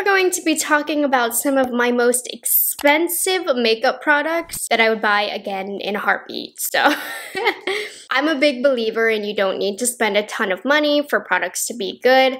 we're going to be talking about some of my most expensive makeup products that I would buy again in a heartbeat. So I'm a big believer in you don't need to spend a ton of money for products to be good.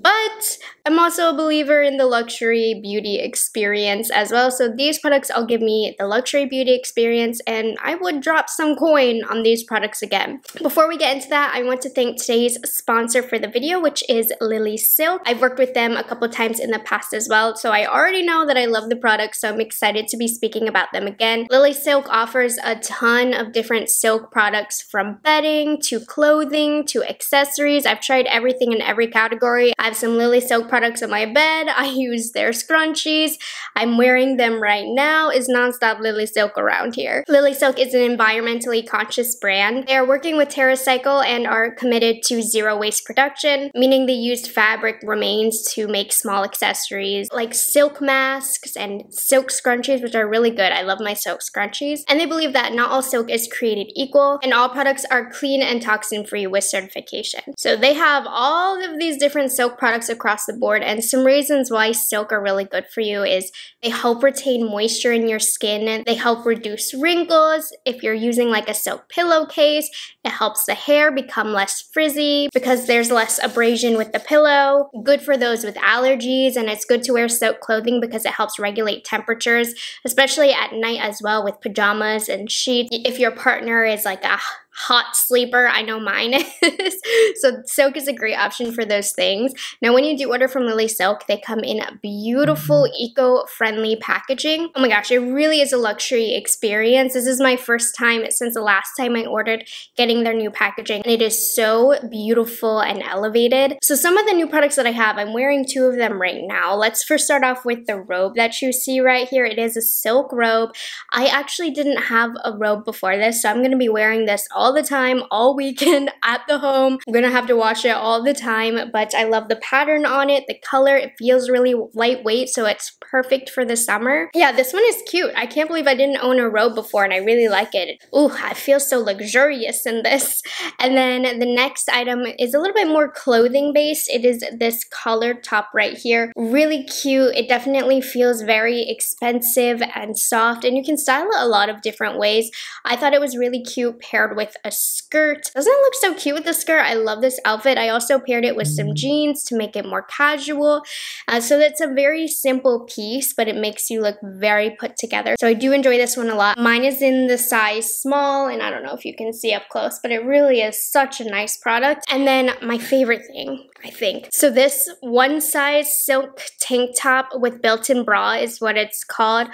But I'm also a believer in the luxury beauty experience as well. So these products all give me the luxury beauty experience, and I would drop some coin on these products again. Before we get into that, I want to thank today's sponsor for the video, which is LilySilk. I've worked with them a couple times in the past as well, so I already know that I love the product, so I'm excited to be speaking about them again. LilySilk offers a ton of different silk products, from bedding to clothing to accessories. I've tried everything in every category. I have some LilySilk products on my bed. I use their scrunchies. I'm wearing them right now. It's nonstop LilySilk around here. LilySilk is an environmentally conscious brand. They are working with TerraCycle and are committed to zero waste production, meaning they used fabric remains to make small accessories like silk masks and silk scrunchies, which are really good. I love my silk scrunchies. And they believe that not all silk is created equal, and all products are clean and toxin-free with certification. So they have all of these different silk products across the board, and some reasons why silk are really good for you is they help retain moisture in your skin, they help reduce wrinkles. If you're using like a silk pillowcase, it helps the hair become less frizzy because there's less abrasion with the pillow. Good for those with allergies, and it's good to wear silk clothing because it helps regulate temperatures, especially at night as well with pajamas and sheets. If your partner is like a hot sleeper, I know mine is. So silk is a great option for those things. Now, when you do order from LilySilk, they come in beautiful, eco-friendly packaging. Oh my gosh, it really is a luxury experience. This is my first time since the last time I ordered getting their new packaging, and it is so beautiful and elevated. So some of the new products that I have, I'm wearing two of them right now. Let's first start off with the robe that you see right here. It is a silk robe. I actually didn't have a robe before this, so I'm gonna be wearing this all the time, all weekend at the home. I'm gonna have to wash it all the time, but I love the pattern on it, the color. It feels really lightweight, so it's perfect for the summer. Yeah, this one is cute. I can't believe I didn't own a robe before, and I really like it. Ooh, I feel so luxurious in this. And then the next item is a little bit more clothing based. It is this collared top right here. Really cute. It definitely feels very expensive and soft, and you can style it a lot of different ways. I thought it was really cute paired with a skirt. Doesn't it look so cute with the skirt? I love this outfit. I also paired it with some jeans to make it more casual. So that's a very simple piece, but it makes you look very put together. So I do enjoy this one a lot. Mine is in the size small, and I don't know if you can see up close, but it really is such a nice product. And then my favorite thing, I think. So this one size silk tank top with built-in bra is what it's called.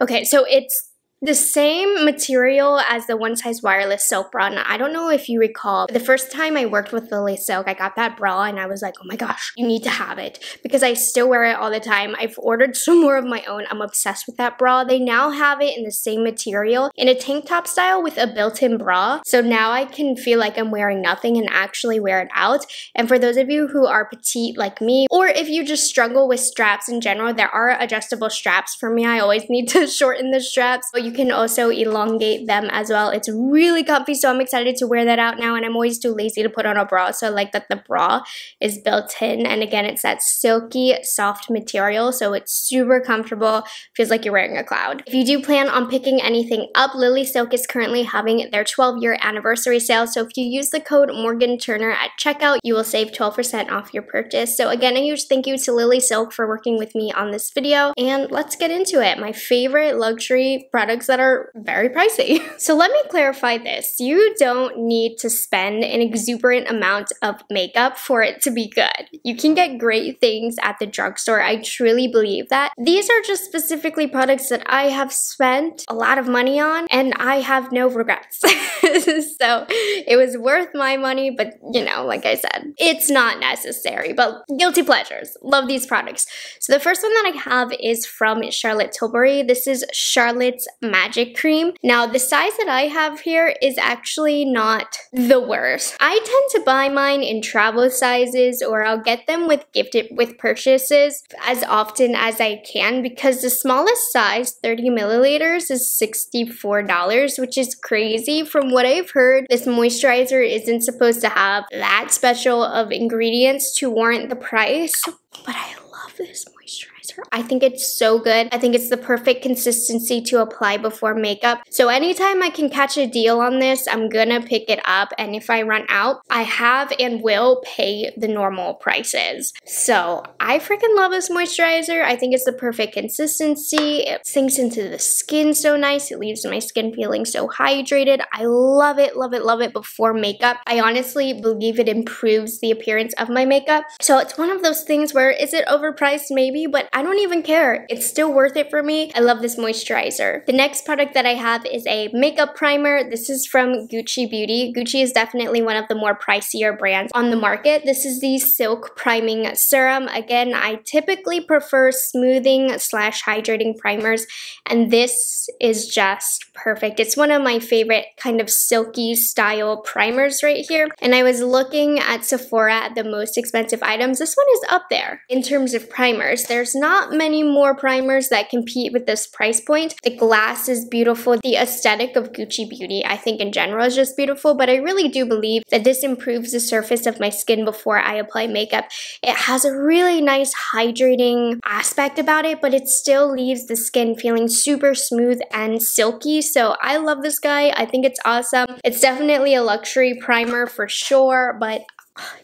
Okay, so it's the same material as the one size wireless silk bra. Now, I don't know if you recall, the first time I worked with LilySilk, I got that bra and I was like, oh my gosh, you need to have it, because I still wear it all the time. I've ordered some more of my own. I'm obsessed with that bra. They now have it in the same material in a tank top style with a built-in bra. So now I can feel like I'm wearing nothing and actually wear it out. And for those of you who are petite like me, or if you just struggle with straps in general, there are adjustable straps for me. I always need to shorten the straps. You can also elongate them as well. It's really comfy, so I'm excited to wear that out now, and I'm always too lazy to put on a bra, so I like that the bra is built in, and again, it's that silky, soft material, so it's super comfortable, feels like you're wearing a cloud. If you do plan on picking anything up, LilySilk is currently having their 12-year anniversary sale, so if you use the code MorganTurner at checkout, you will save 12% off your purchase. So again, a huge thank you to LilySilk for working with me on this video, and let's get into it. My favorite luxury product that are very pricey. So let me clarify this. You don't need to spend an exuberant amount of makeup for it to be good. You can get great things at the drugstore. I truly believe that. These are just specifically products that I have spent a lot of money on, and I have no regrets. So it was worth my money, but you know, like I said, it's not necessary, but guilty pleasures. Love these products. So the first one that I have is from Charlotte Tilbury. This is Charlotte's Magic Cream. Now, the size that I have here is actually not the worst. I tend to buy mine in travel sizes, or I'll get them with gifted with purchases as often as I can, because the smallest size, 30 milliliters, is $64, which is crazy. From what I've heard, this moisturizer isn't supposed to have that special of ingredients to warrant the price, but I love this moisturizer. I think it's so good. I think it's the perfect consistency to apply before makeup. So anytime I can catch a deal on this, I'm gonna pick it up. And if I run out, I have and will pay the normal prices. So I freaking love this moisturizer. I think it's the perfect consistency. It sinks into the skin so nice. It leaves my skin feeling so hydrated. I love it, love it, love it before makeup. I honestly believe it improves the appearance of my makeup. So it's one of those things where is it overpriced? Maybe, but I don't even care. It's still worth it for me. I love this moisturizer. The next product that I have is a makeup primer. This is from Gucci Beauty. Gucci is definitely one of the more pricier brands on the market. This is the Silk Priming Serum. Again, I typically prefer smoothing / hydrating primers, and this is just perfect. It's one of my favorite kind of silky style primers right here. And I was looking at Sephora at the most expensive items. This one is up there in terms of primers. There's not many more primers that compete with this price point. The glass is beautiful. The aesthetic of Gucci Beauty, I think in general, is just beautiful, but I really do believe that this improves the surface of my skin before I apply makeup. It has a really nice hydrating aspect about it, but it still leaves the skin feeling super smooth and silky. So I love this guy. I think it's awesome. It's definitely a luxury primer for sure, but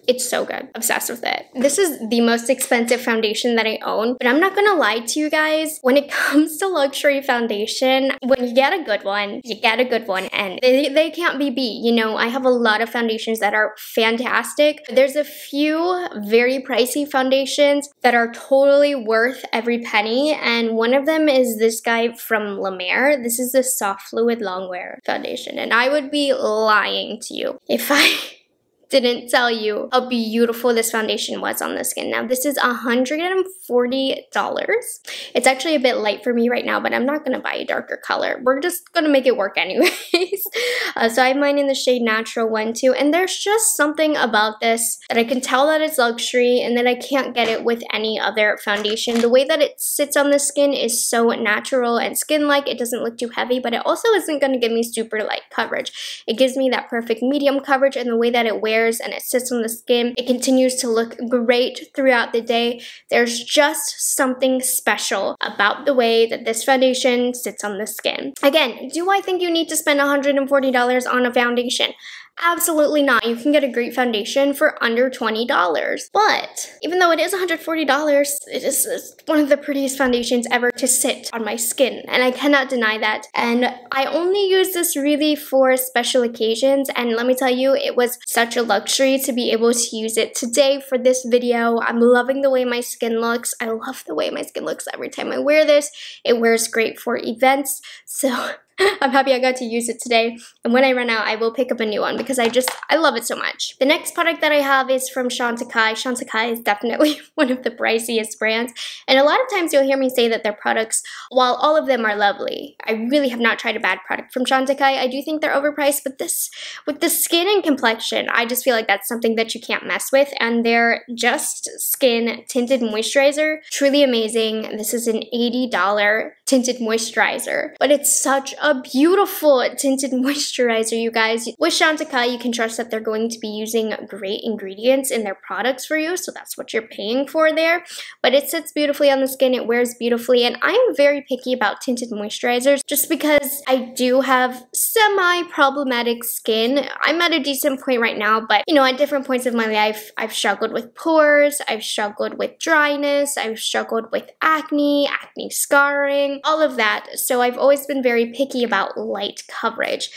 it's so good. Obsessed with it. This is the most expensive foundation that I own, but I'm not gonna lie to you guys. When it comes to luxury foundation, when you get a good one, you get a good one, and they can't be beat. You know, I have a lot of foundations that are fantastic. There's a few very pricey foundations that are totally worth every penny, and one of them is this guy from La Mer. This is the Soft Fluid Longwear Foundation, and I would be lying to you if I didn't tell you how beautiful this foundation was on the skin. Now, this is $140. It's actually a bit light for me right now, but I'm not gonna buy a darker color. We're just gonna make it work anyways. So I have mine in the shade Natural 1-2, and there's just something about this that I can tell that it's luxury and that I can't get it with any other foundation. The way that it sits on the skin is so natural and skin-like. It doesn't look too heavy, but it also isn't gonna give me super light coverage. It gives me that perfect medium coverage, and the way that it wears and it sits on the skin, it continues to look great throughout the day. There's just something special about the way that this foundation sits on the skin. Again, do I think you need to spend $140 on a foundation? Absolutely not. You can get a great foundation for under $20. But even though it is $140, it is one of the prettiest foundations ever to sit on my skin, and I cannot deny that. And I only use this really for special occasions, and let me tell you, it was such a luxury to be able to use it today for this video. I'm loving the way my skin looks. I love the way my skin looks every time I wear this. It wears great for events, so I'm happy I got to use it today, and when I run out, I will pick up a new one because I love it so much. The next product that I have is from Chantecaille. Chantecaille is definitely one of the priciest brands, and a lot of times you'll hear me say that their products, while all of them are lovely, I really have not tried a bad product from Chantecaille. I do think they're overpriced, but this, with the skin and complexion, I just feel like that's something that you can't mess with, and their Just Skin Tinted Moisturizer, truly amazing. This is an $80 tinted moisturizer, but it's such a beautiful tinted moisturizer, you guys. With Chantecaille, you can trust that they're going to be using great ingredients in their products for you, so that's what you're paying for there. But it sits beautifully on the skin, it wears beautifully, and I'm very picky about tinted moisturizers just because I do have semi-problematic skin. I'm at a decent point right now, but you know, at different points of my life, I've struggled with pores, I've struggled with dryness, I've struggled with acne, acne scarring, all of that. So I've always been very picky about light coverage.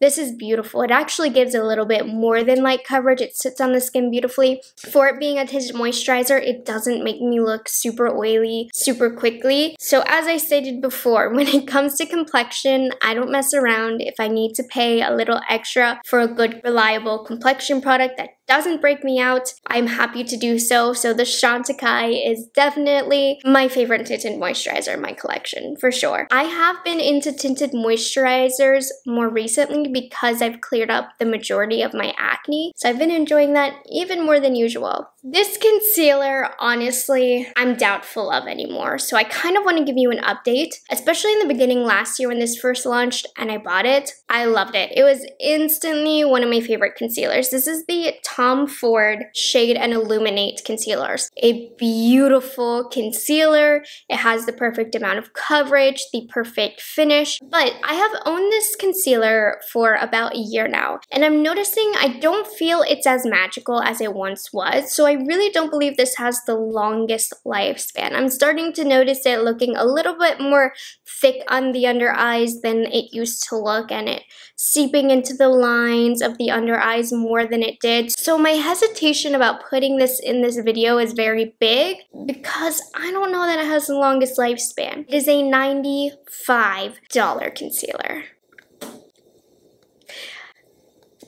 This is beautiful. It actually gives a little bit more than light coverage. It sits on the skin beautifully. For it being a tinted moisturizer, it doesn't make me look super oily super quickly. So as I stated before, when it comes to complexion, I don't mess around. If I need to pay a little extra for a good, reliable complexion product that doesn't break me out, I'm happy to do so. So the Chantecaille is definitely my favorite tinted moisturizer in my collection, for sure. I have been into tinted moisturizers more recently because I've cleared up the majority of my acne. So I've been enjoying that even more than usual. This concealer, honestly, I'm doubtful of anymore. So I kind of want to give you an update, especially in the beginning last year when this first launched and I bought it. I loved it. It was instantly one of my favorite concealers. This is the Tom Tom Ford Shade and Illuminate Concealers. A beautiful concealer. It has the perfect amount of coverage, the perfect finish. But I have owned this concealer for about a year now, and I'm noticing I don't feel it's as magical as it once was, so I really don't believe this has the longest lifespan. I'm starting to notice it looking a little bit more thick on the under eyes than it used to look, and it seeping into the lines of the under eyes more than it did. So my hesitation about putting this in this video is very big because I don't know that it has the longest lifespan. It is a $95 concealer.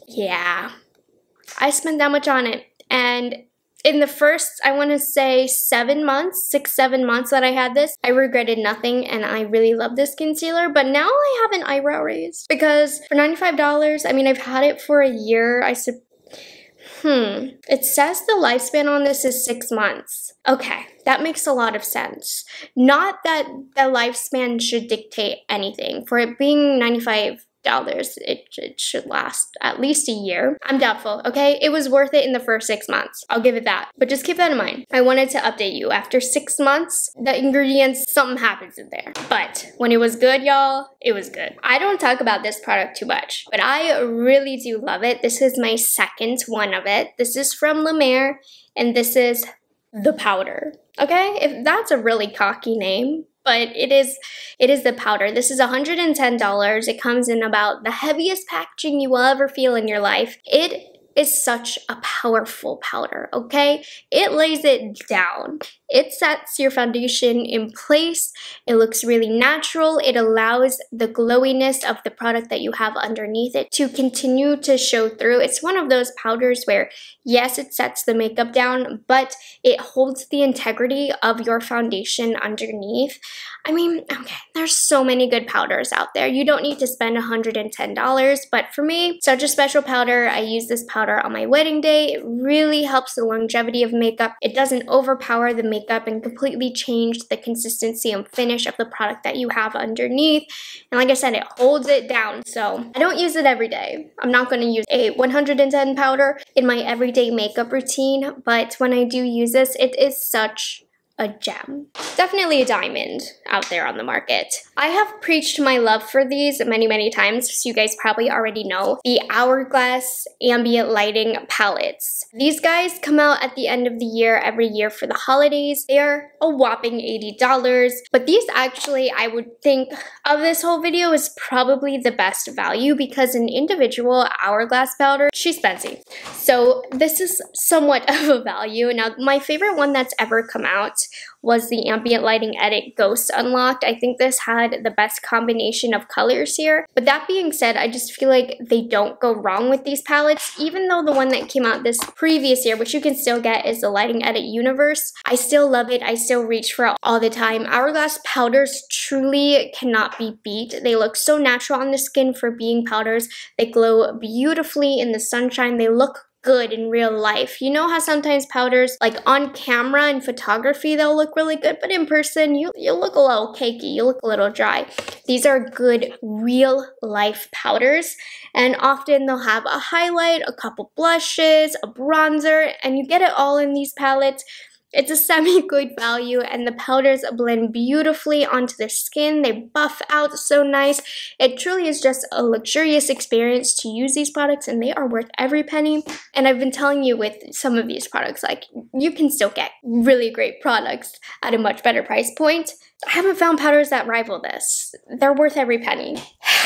Yeah, I spent that much on it, and in the first, I want to say 7 months, 6-7 months that I had this, I regretted nothing, and I really love this concealer. But now I have an eyebrow raise because for $95, I mean, I've had it for a year. It says the lifespan on this is 6 months. Okay, that makes a lot of sense. Not that the lifespan should dictate anything. For it being $95, it should last at least a year. I'm doubtful, okay? It was worth it in the first 6 months. I'll give it that. But just keep that in mind. I wanted to update you. After 6 months, the ingredients, something happens in there. But when it was good, y'all, it was good. I don't talk about this product too much, but I really do love it. This is my second one of it. This is from La Mer, and this is The Powder, okay? If that's a really cocky name, but it is the powder. This is $110. It comes in about the heaviest packaging you will ever feel in your life. It is such a powerful powder, okay? It lays it down. It sets your foundation in place. It looks really natural. It allows the glowiness of the product that you have underneath it to continue to show through. It's one of those powders where, yes, it sets the makeup down, but it holds the integrity of your foundation underneath. I mean, okay, there's so many good powders out there. You don't need to spend $110, but for me, such a special powder. I use this powder on my wedding day. It really helps the longevity of makeup. It doesn't overpower the makeup and completely change the consistency and finish of the product that you have underneath. And like I said, it holds it down. So I don't use it every day. I'm not going to use a 110 powder in my everyday makeup routine, but when I do use this, it is such a gem. Definitely a diamond out there on the market. I have preached my love for these many, many times, so you guys probably already know. The Hourglass Ambient Lighting Palettes. These guys come out at the end of the year, every year for the holidays. They are a whopping $80, but these actually, I would think of this whole video, is probably the best value because an individual Hourglass powder, she's fancy. So this is somewhat of a value. Now, my favorite one that's ever come out was the Ambient Lighting Edit Ghost Unlocked. I think this had the best combination of colors here. But that being said, I just feel like they don't go wrong with these palettes. Even though the one that came out this previous year, which you can still get, is the Lighting Edit Universe, I still love it. I still reach for it all the time. Hourglass powders truly cannot be beat. They look so natural on the skin for being powders. They glow beautifully in the sunshine. They look good in real life. You know how sometimes powders, like on camera and photography, they'll look really good, but in person you look a little cakey, you look a little dry. These are good real life powders, and often they'll have a highlight, a couple blushes, a bronzer, and you get it all in these palettes. It's a semi-good value, and the powders blend beautifully onto the skin. They buff out so nice. It truly is just a luxurious experience to use these products, and they are worth every penny. And I've been telling you with some of these products, like, you can still get really great products at a much better price point. I haven't found powders that rival this. They're worth every penny.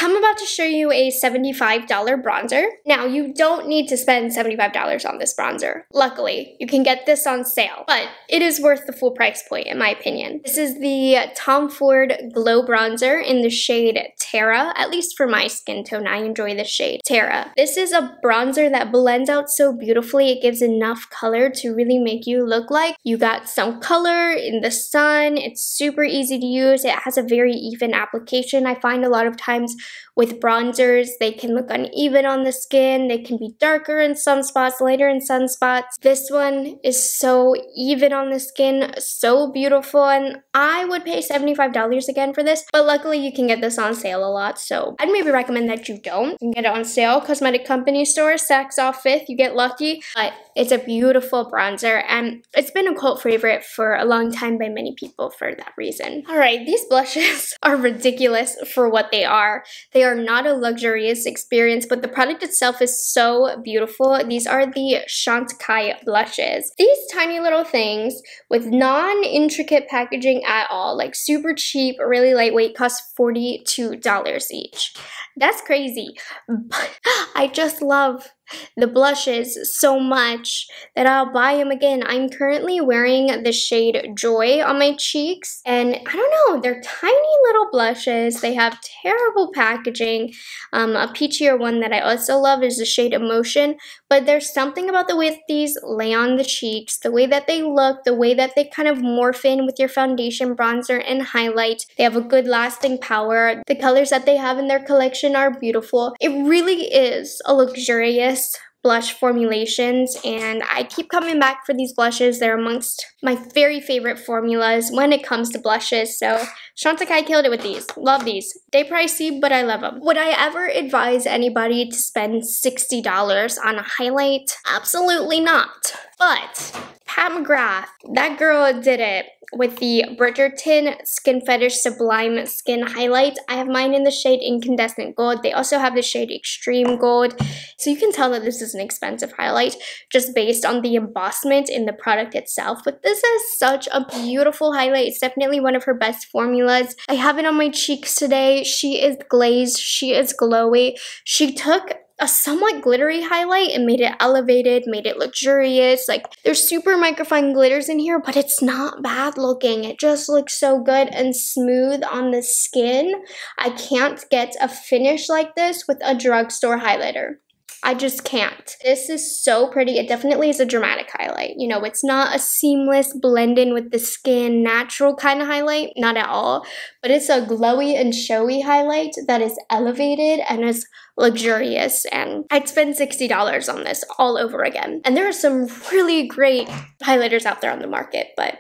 I'm about to show you a $75 bronzer. Now, you don't need to spend $75 on this bronzer. Luckily, you can get this on sale, but it is worth the full price point in my opinion. This is the Tom Ford Glow Bronzer in the shade Terra. At least for my skin tone, I enjoy the shade Terra. This is a bronzer that blends out so beautifully. It gives enough color to really make you look like you got some color in the sun. It's super easy easy to use. It has a very even application. I find a lot of times with bronzers, they can look uneven on the skin. They can be darker in some spots, lighter in some spots. This one is so even on the skin, so beautiful, and I would pay $75 again for this, but luckily you can get this on sale a lot, so I'd maybe recommend that you don't. You can get it on sale, Cosmetic Company Store, Saks Off 5th, you get lucky, but it's a beautiful bronzer, and it's been a cult favorite for a long time by many people for that reason. Alright, these blushes are ridiculous for what they are. They are not a luxurious experience, but the product itself is so beautiful. These are the Chantecaille blushes. These tiny little things with non-intricate packaging at all, like super cheap, really lightweight, cost $42 each. That's crazy, but I just love the blushes so much that I'll buy them again. I'm currently wearing the shade Joy on my cheeks, and I don't know, they're tiny little blushes. They have terrible packaging. A peachier one that I also love is the shade Emotion, but there's something about the way these lay on the cheeks, the way that they look, the way that they kind of morph in with your foundation, bronzer, and highlight. They have a good lasting power. The colors that they have in their collection are beautiful. It really is a luxurious blush formulations, and I keep coming back for these blushes. They're amongst my very favorite formulas when it comes to blushes, so Chantecaille killed it with these. Love these. They pricey, but I love them. Would I ever advise anybody to spend $60 on a highlight? Absolutely not. But Pat McGrath, that girl did it with the Bridgerton Skin Fetish Sublime Skin Highlight. I have mine in the shade Incandescent Gold. They also have the shade Extreme Gold. So you can tell that this is an expensive highlight just based on the embossment in the product itself. But this is such a beautiful highlight. It's definitely one of her best formulas. I have it on my cheeks today. She is glazed. She is glowy. She took a somewhat glittery highlight and made it elevated, made it luxurious. Like, there's super microfine glitters in here, but it's not bad looking. It just looks so good and smooth on the skin. I can't get a finish like this with a drugstore highlighter. I just can't. This is so pretty. It definitely is a dramatic highlight. You know, it's not a seamless blend in with the skin, natural kind of highlight, not at all. But it's a glowy and showy highlight that is elevated and is luxurious, and I'd spend $60 on this all over again. And there are some really great highlighters out there on the market, but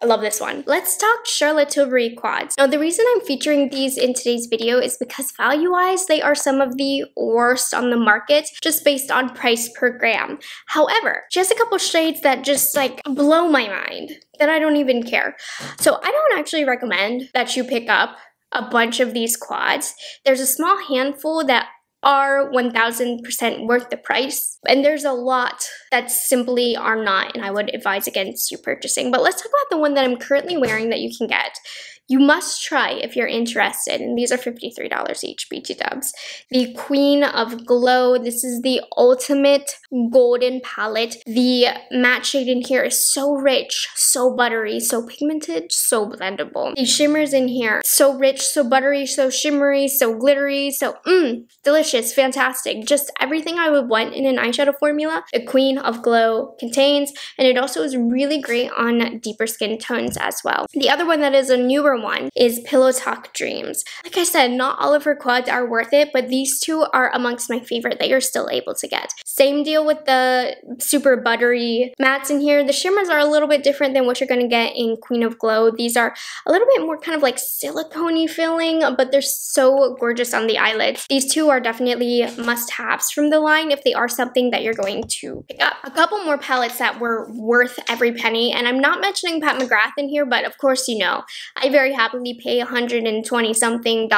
I love this one. Let's talk Charlotte Tilbury quads. Now, the reason I'm featuring these in today's video is because value-wise, they are some of the worst on the market, just based on price per gram. However, she has a couple shades that just like blow my mind, that I don't even care. So I don't actually recommend that you pick up a bunch of these quads. There's a small handful that are 1000% worth the price, and there's a lot that simply are not, and I would advise against you purchasing. But let's talk about the one that I'm currently wearing that you can get. You must try if you're interested, and these are $53 each, BT dubs. The Queen of Glow. This is the ultimate golden palette. The matte shade in here is so rich, so buttery, so pigmented, so blendable. The shimmers in here, so rich, so buttery, so shimmery, so glittery, so delicious, fantastic. Just everything I would want in an eyeshadow formula, the Queen of Glow contains, and it also is really great on deeper skin tones as well. The other one that is a newer one is Pillow Talk Dreams. Like I said, not all of her quads are worth it, but these two are amongst my favorite that you're still able to get. Same deal with the super buttery mattes in here. The shimmers are a little bit different than what you're going to get in Queen of Glow. These are a little bit more kind of like silicone-y feeling, but they're so gorgeous on the eyelids. These two are definitely must-haves from the line if they are something that you're going to pick up. A couple more palettes that were worth every penny, and I'm not mentioning Pat McGrath in here, but of course you know. I very happily pay $120-something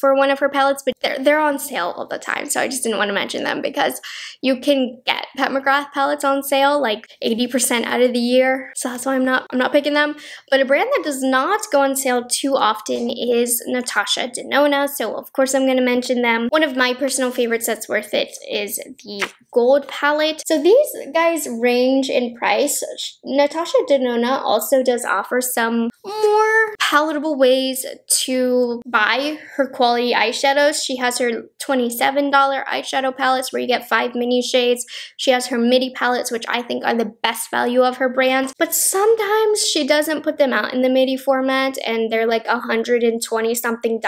for one of her palettes, but they're on sale all the time, so I just didn't want to mention them because you can get Pat McGrath palettes on sale like 80% out of the year, so that's why I'm not picking them. But a brand that does not go on sale too often is Natasha Denona, so of course I'm going to mention them. One of my personal favorites that's worth it is the gold palette. So these guys range in price. Natasha Denona also does offer some more palette palatable ways to buy her quality eyeshadows. She has her $27 eyeshadow palettes where you get 5 mini shades. She has her midi palettes, which I think are the best value of her brands, but sometimes she doesn't put them out in the midi format and they're like $120 something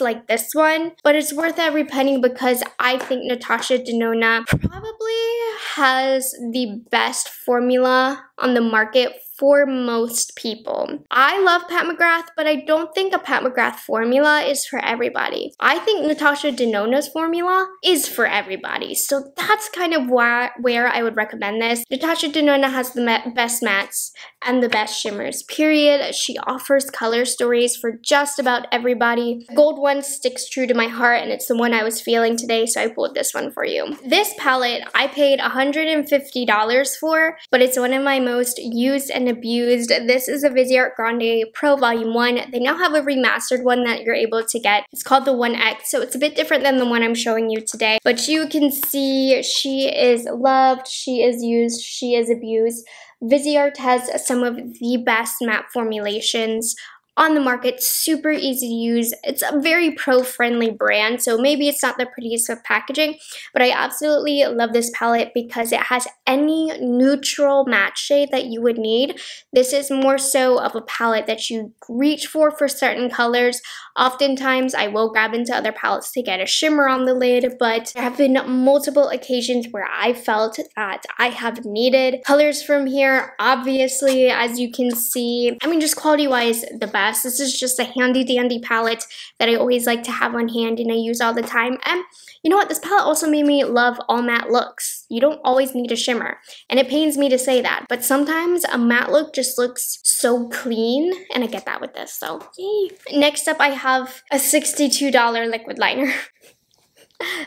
like this one, but it's worth every penny because I think Natasha Denona probably has the best formula on the market for most people. I love Pat McGrath, but I don't think a Pat McGrath formula is for everybody. I think Natasha Denona's formula is for everybody. So that's kind of where I would recommend this. Natasha Denona has the best mattes and the best shimmers, period. She offers color stories for just about everybody. The gold one sticks true to my heart and it's the one I was feeling today, so I pulled this one for you. This palette I paid $150 for, but it's one of my most used and abused. This is a Viseart Grande Pro Volume 1. They now have a remastered one that you're able to get. It's called the 1X, so it's a bit different than the one I'm showing you today. But you can see she is loved, she is used, she is abused. Viseart has some of the best matte formulations on the market, super easy to use. It's a very pro-friendly brand, so maybe it's not the prettiest of packaging, but I absolutely love this palette because it has any neutral matte shade that you would need. This is more so of a palette that you reach for certain colors. Oftentimes, I will grab into other palettes to get a shimmer on the lid, but there have been multiple occasions where I felt that I have needed colors from here. Obviously, as you can see, I mean, just quality-wise, the best. This is just a handy dandy palette that I always like to have on hand and I use all the time. And you know what? This palette also made me love all matte looks. You don't always need a shimmer. And it pains me to say that, but sometimes a matte look just looks so clean and I get that with this, so yay. Next up, I have a $62 liquid liner.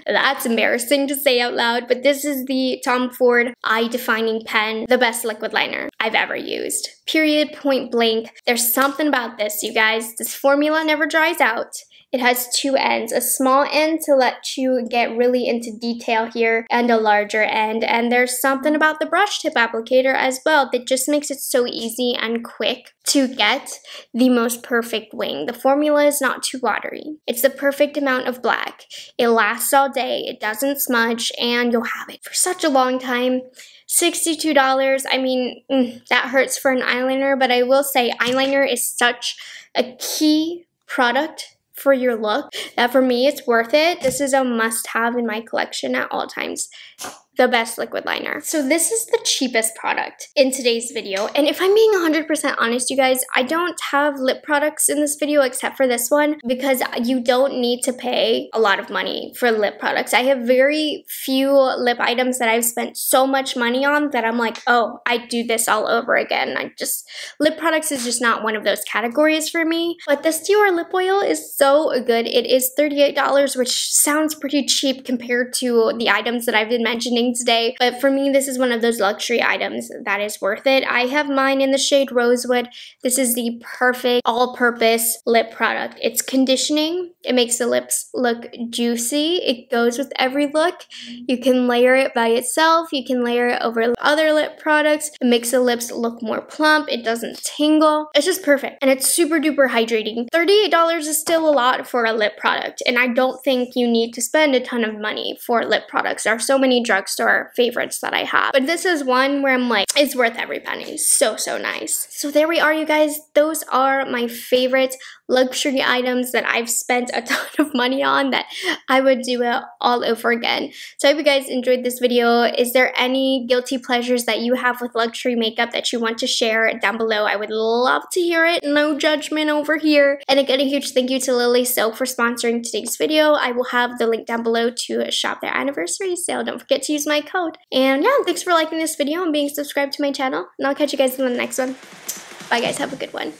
That's embarrassing to say out loud, but this is the Tom Ford Eye Defining Pen, the best liquid liner I've ever used. Period, point blank. There's something about this, you guys. This formula never dries out. It has two ends, a small end to let you get really into detail here and a larger end. And there's something about the brush tip applicator as well that just makes it so easy and quick to get the most perfect wing. The formula is not too watery. It's the perfect amount of black. It lasts all day, it doesn't smudge, and you'll have it for such a long time. $62, I mean, that hurts for an eyeliner, but I will say eyeliner is such a key product for your look that for me it's worth it. This is a must-have in my collection at all times. The best liquid liner. So this is the cheapest product in today's video, and if I'm being 100% honest, you guys, I don't have lip products in this video except for this one because you don't need to pay a lot of money for lip products. I have very few lip items that I've spent so much money on that I'm like, oh, I'd do this all over again. Lip products is just not one of those categories for me. But this Dior lip oil is so good. It is $38, which sounds pretty cheap compared to the items that I've been mentioning today, but for me this is one of those luxury items that is worth it. I have mine in the shade Rosewood. This is the perfect all-purpose lip product. It's conditioning, it makes the lips look juicy, it goes with every look. You can layer it by itself, you can layer it over other lip products, it makes the lips look more plump, it doesn't tingle, it's just perfect, and it's super duper hydrating. $38 is still a lot for a lip product, and I don't think you need to spend a ton of money for lip products. There are so many drugstores or favorites that I have, but this is one where I'm like, it's worth every penny. So nice. So there we are, you guys. Those are my favorite luxury items that I've spent a ton of money on that I would do it all over again. So I hope you guys enjoyed this video. Is there any guilty pleasures that you have with luxury makeup that you want to share down below? I would love to hear it. No judgment over here. And again, a huge thank you to LilySilk for sponsoring today's video. I will have the link down below to shop their anniversary sale. Don't forget to use my code. And yeah, thanks for liking this video and being subscribed to my channel. And I'll catch you guys in the next one. Bye guys, have a good one.